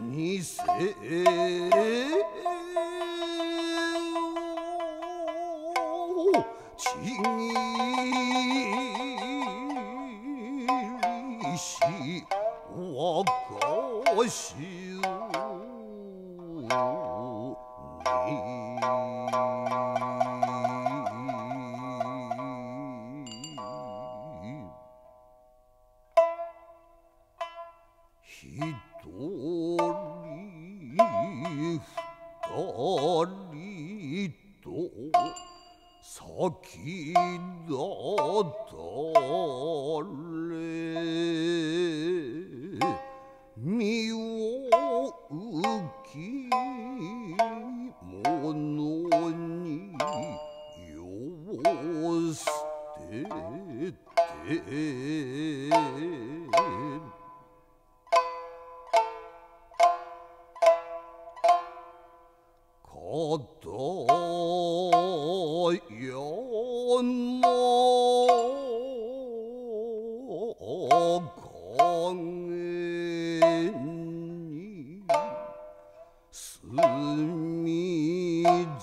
にせをちぎしわかしをにひとり二人と先だたれ身を浮き物によすてて「かたやまかげにすみず